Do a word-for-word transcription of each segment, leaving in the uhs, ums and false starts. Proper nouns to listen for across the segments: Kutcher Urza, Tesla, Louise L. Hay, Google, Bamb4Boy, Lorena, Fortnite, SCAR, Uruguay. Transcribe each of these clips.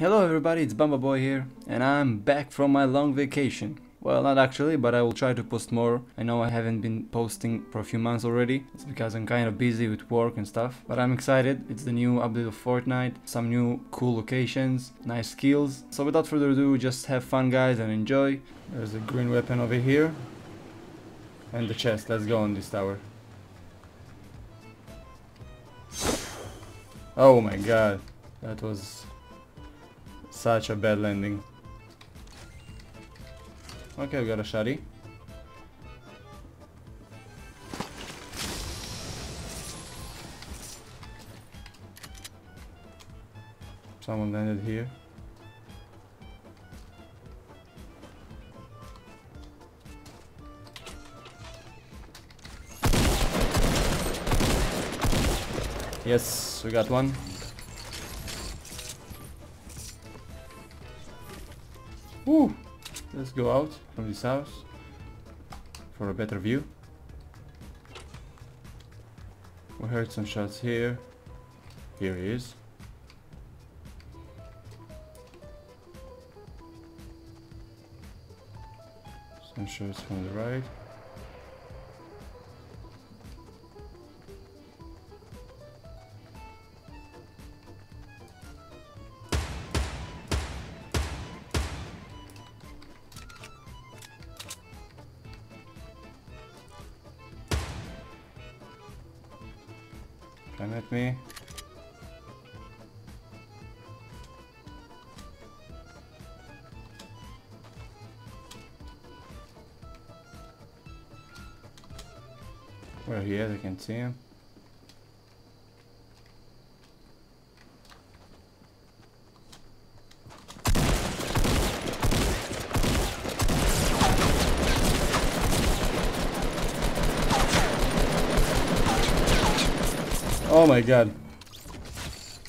Hello everybody, it's Bamb four Boy here, and I'm back from my long vacation. Well, not actually, but I will try to post more. I know I haven't been posting for a few months already. It's because I'm kind of busy with work and stuff. But I'm excited. It's the new update of Fortnite. Some new cool locations, nice skills. So without further ado, just have fun guys and enjoy. There's a green weapon over here. And the chest. Let's go on this tower. Oh my god. That was such a bad landing. Okay, we got a shotty. Someone landed here. Yes, we got one. Woo! Let's go out from this house for a better view. We heard some shots here. Here he is. Some shots from the right. Come at me. Where he is, I can see him. Oh my god.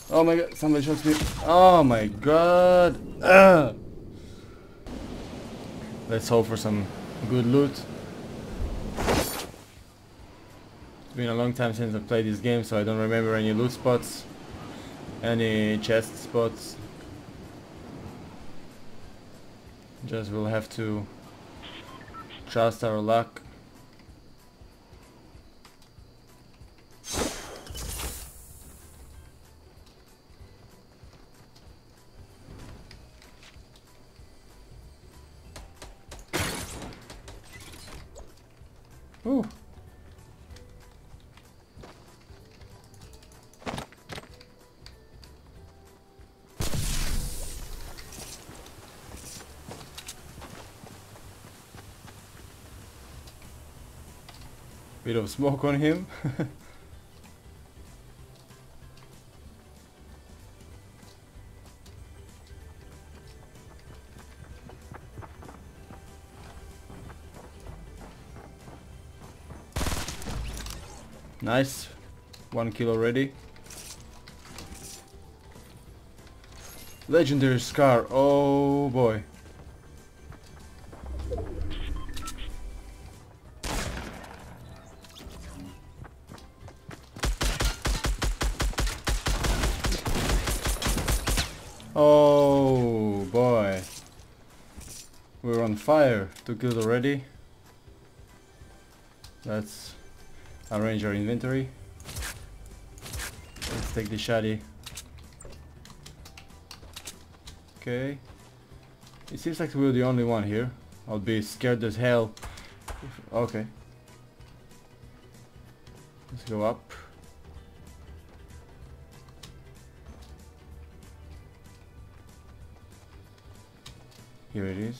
Oh my god, somebody shot me. Oh my god. Ugh. Let's hope for some good loot. It's been a long time since I've played this game, so I don't remember any loot spots, any chest spots. Just we'll have to trust our luck. Ooh. Bit of smoke on him. Nice, one kill already. Legendary SCAR, oh boy. Oh boy. We're on fire, two kills already. That's... arrange our inventory. Let's take the shotty. Okay. It seems like we're the only one here. I'll be scared as hell. Okay. Let's go up. Here it is.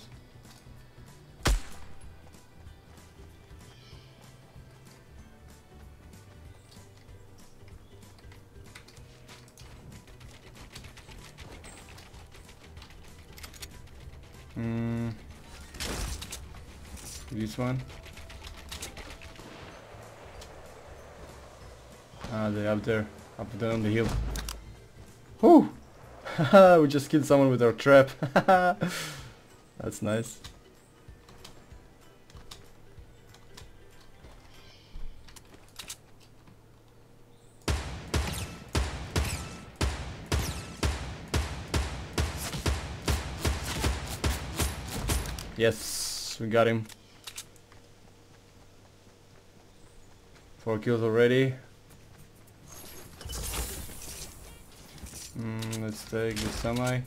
Mm. This one. Ah, they're up there, up there on the hill. Whoo! We just killed someone with our trap. That's nice. Yes, we got him. Four kills already. Mm, let's take the semi.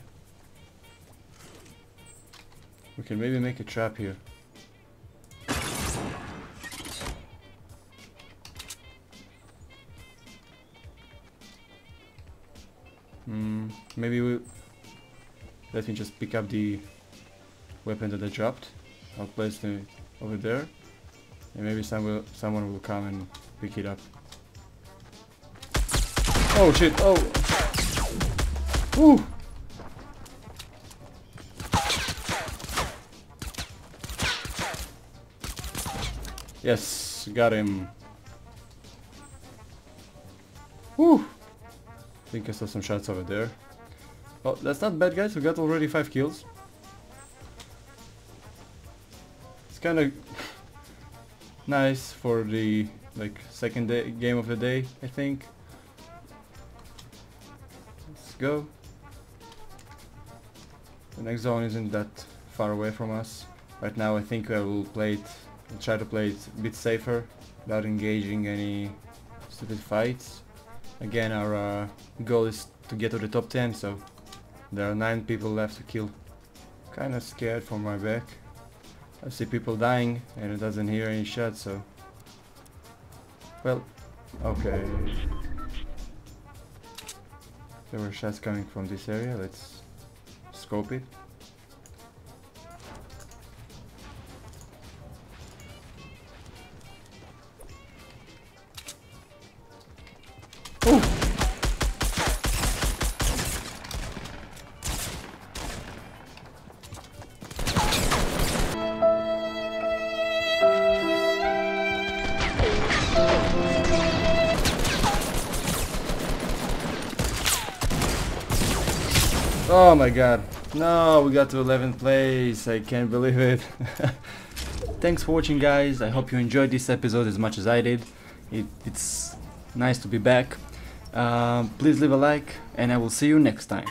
We can maybe make a trap here. Mm, maybe we... Let me just pick up the weapon that I dropped. I'll place it over there. And maybe some will, someone will come and pick it up. Oh shit, oh! Ooh! Yes, got him. Woo! I think I saw some shots over there. Oh, that's not bad, guys. We got already five kills. It's kind of nice for the like second day, game of the day, I think. Let's go. The next zone isn't that far away from us. Right now I think I will play it, I'll try to play it a bit safer, without engaging any stupid fights. Again, our uh, goal is to get to the top ten, so there are nine people left to kill. Kinda scared for my back. I see people dying and it doesn't hear any shots, so... Well, okay. There were shots coming from this area, let's scope it. Ooh. Oh my god, no, we got to eleventh place, I can't believe it. Thanks for watching, guys. I hope you enjoyed this episode as much as I did. It, it's nice to be back. Uh, please leave a like and I will see you next time.